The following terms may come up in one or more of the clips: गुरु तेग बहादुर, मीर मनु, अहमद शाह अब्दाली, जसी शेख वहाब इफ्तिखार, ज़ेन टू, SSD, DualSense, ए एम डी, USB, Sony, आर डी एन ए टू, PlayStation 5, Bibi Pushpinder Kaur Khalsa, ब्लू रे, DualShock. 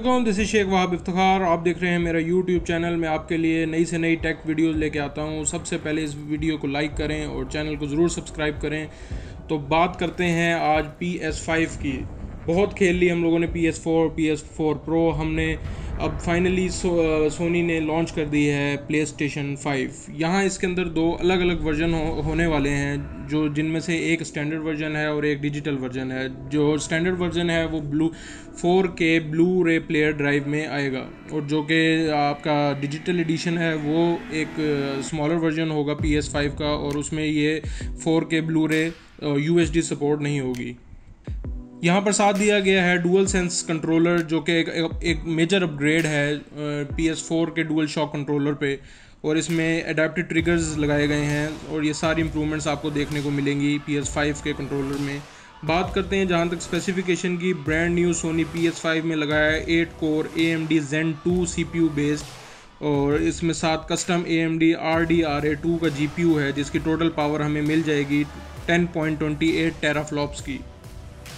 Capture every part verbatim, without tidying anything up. अस्सलामुअलैकुम, जसी शेख वहाब इफ्तिखार। आप देख रहे हैं मेरा यूट्यूब चैनल। मैं आपके लिए नई से नई टेक वीडियोस लेके आता हूं। सबसे पहले इस वीडियो को लाइक करें और चैनल को ज़रूर सब्सक्राइब करें। तो बात करते हैं आज पी एस फाइव की। बहुत खेल ली हम लोगों ने, P S four, P S four pro. हमने अब फाइनली सो, सोनी ने लॉन्च कर दी है प्ले स्टेशन फाइव। यहाँ इसके अंदर दो अलग अलग वर्जन हो, होने वाले हैं, जो जिनमें से एक स्टैंडर्ड वर्जन है और एक डिजिटल वर्जन है। जो स्टैंडर्ड वर्जन है वो blue four K ब्लू रे player drive में आएगा, और जो कि आपका डिजिटल एडिशन है वो एक स्मॉलर वर्जन होगा पी एस फाइव का, और उसमें ये फोर के ब्लू रे यू एस डी सपोर्ट नहीं होगी। यहाँ पर साथ दिया गया है डुअल सेंस कंट्रोलर, जो कि एक, एक मेजर अपग्रेड है पी एस फोर के डुअल शॉक कंट्रोलर पे, और इसमें अडेप्टिव ट्रिगर्स लगाए गए हैं, और ये सारी इंप्रूवमेंट्स आपको देखने को मिलेंगी पी एस फाइव के कंट्रोलर में। बात करते हैं जहाँ तक स्पेसिफिकेशन की, brand new Sony P S five में लगाया है eight core ए एम डी ज़ेन टू C P U based, और इसमें साथ custom ए एम डी आर डी एन ए टू का जी पी यू है, जिसकी टोटल पावर हमें मिल जाएगी ten point two eight teraflops की।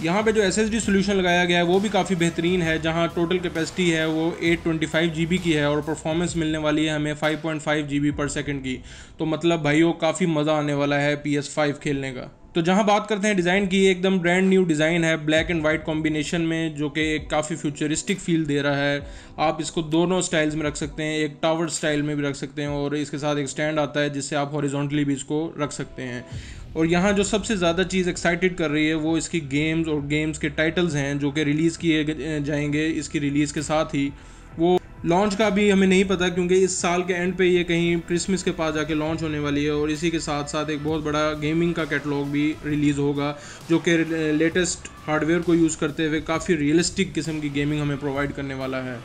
यहाँ पे जो एस एस डी सोल्यूशन लगाया गया है वो भी काफ़ी बेहतरीन है, जहाँ टोटल कैपेसिटी है वो eight two five G B की है, और परफॉर्मेंस मिलने वाली है हमें five point five G B per second की। तो मतलब भाइयों, काफ़ी मज़ा आने वाला है पी एस फाइव खेलने का। तो जहाँ बात करते हैं डिज़ाइन की, एकदम ब्रांड न्यू डिज़ाइन है, ब्लैक एंड वाइट कॉम्बिनेशन में, जो कि एक काफ़ी फ्यूचरिस्टिक फील दे रहा है। आप इसको दोनों स्टाइल्स में रख सकते हैं, एक टावर स्टाइल में भी रख सकते हैं, और इसके साथ एक स्टैंड आता है जिससे आप हॉरिजॉन्टली भी इसको रख सकते हैं। और यहाँ जो सबसे ज़्यादा चीज़ एक्साइटेड कर रही है वो इसकी गेम्स और गेम्स के टाइटल्स हैं, जो कि रिलीज़ किए जाएंगे इसकी रिलीज़ के साथ ही। वो लॉन्च का भी हमें नहीं पता, क्योंकि इस साल के एंड पे ये कहीं क्रिसमस के पास जाके लॉन्च होने वाली है, और इसी के साथ साथ एक बहुत बड़ा गेमिंग का कैटलॉग भी रिलीज़ होगा, जो कि लेटेस्ट हार्डवेयर को यूज़ करते हुए काफ़ी रियलिस्टिक किस्म की गेमिंग हमें प्रोवाइड करने वाला है।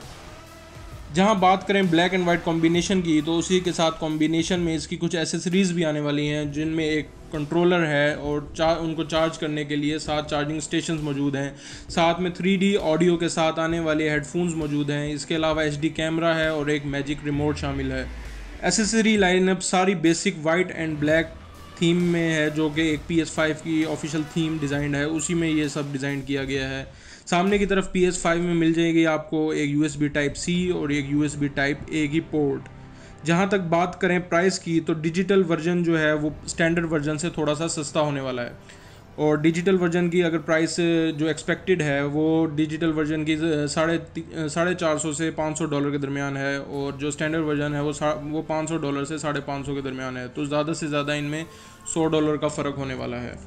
जहाँ बात करें ब्लैक एंड वाइट कॉम्बिनेशन की, तो उसी के साथ कॉम्बिनेशन में इसकी कुछ एसेसरीज़ भी आने वाली हैं, जिनमें एक कंट्रोलर है, और चार उनको चार्ज करने के लिए साथ चार्जिंग स्टेशंस मौजूद हैं। साथ में थ्री डी ऑडियो के साथ आने वाले हेडफोन्स मौजूद हैं। इसके अलावा एच डी कैमरा है और एक मैजिक रिमोट शामिल है। एसेसरी लाइनअप सारी basic white and black theme में है, जो कि एक पी एस फाइव की ऑफिशियल थीम डिज़ाइन है, उसी में ये सब डिज़ाइन किया गया है। सामने की तरफ पी एस फाइव में मिल जाएगी आपको एक U S B type C और एक U S B type A की पोर्ट। जहाँ तक बात करें प्राइस की, तो डिजिटल वर्जन जो है वो स्टैंडर्ड वर्जन से थोड़ा सा सस्ता होने वाला है, और डिजिटल वर्जन की अगर प्राइस जो एक्सपेक्टेड है वो डिजिटल वर्जन की साढ़े साढ़े चार सौ से पाँच सौ डॉलर के दरमियान है, और जो स्टैंडर्ड वर्जन है वो वो पाँच सौ डॉलर से साढ़े पाँच सौ के दरमियान है। तो ज़्यादा से ज़्यादा इनमें सौ डॉलर का फ़र्क होने वाला है।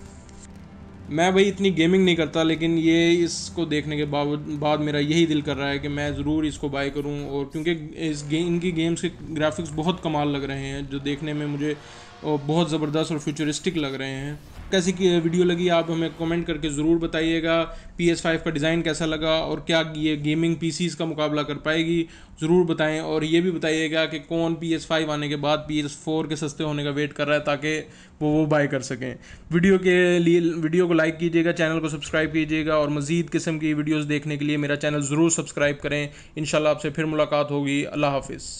मैं भाई इतनी गेमिंग नहीं करता, लेकिन ये इसको देखने के बाद मेरा यही दिल कर रहा है कि मैं ज़रूर इसको बाय करूं, और क्योंकि इस गेम इनकी गेम्स के ग्राफिक्स बहुत कमाल लग रहे हैं, जो देखने में मुझे बहुत ज़बरदस्त और फ्यूचरिस्टिक लग रहे हैं। कैसी वीडियो लगी आप हमें कमेंट करके ज़रूर बताइएगा। पी एस फाइव का डिज़ाइन कैसा लगा, और क्या ये गेमिंग पी सीज़ का मुकाबला कर पाएगी, ज़रूर बताएं। और ये भी बताइएगा कि कौन पी एस फाइव आने के बाद पी एस फोर के सस्ते होने का वेट कर रहा है, ताकि वो वो बाय कर सकें। वीडियो के लिए वीडियो को लाइक कीजिएगा, चैनल को सब्सक्राइब कीजिएगा, और मज़ीद किस्म की वीडियोज़ देखने के लिए मेरा चैनल ज़रूर सब्सक्राइब करें। इंशाल्लाह आपसे फिर मुलाकात होगी। अल्लाह हाफिज़।